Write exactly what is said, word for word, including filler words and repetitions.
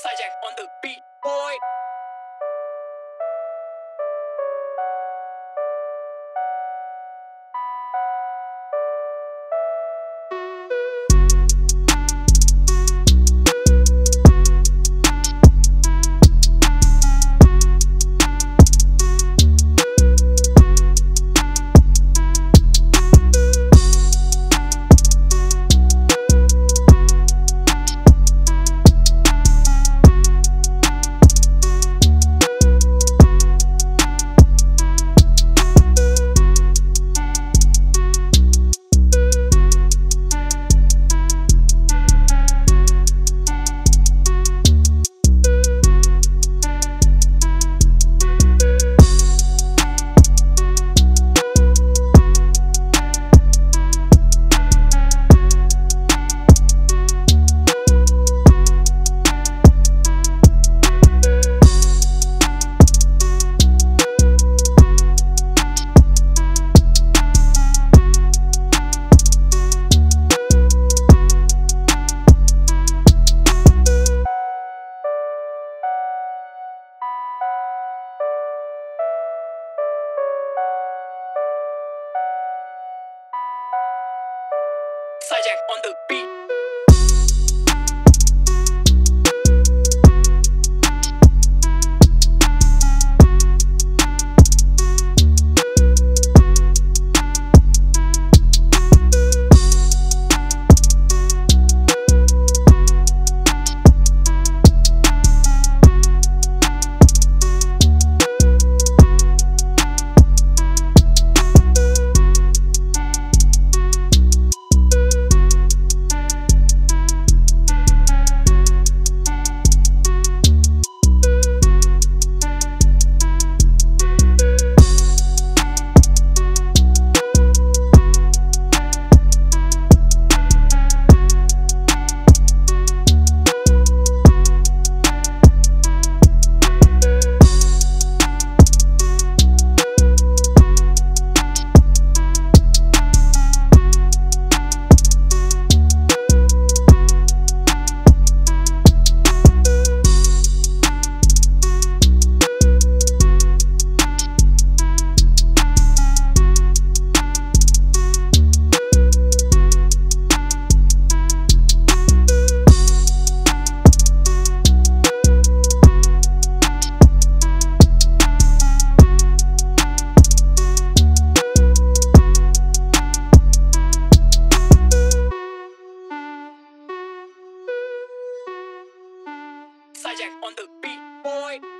Psy Jack on the beat, boy. Psy Jack on the beat. Psy Jack on the beat, boy.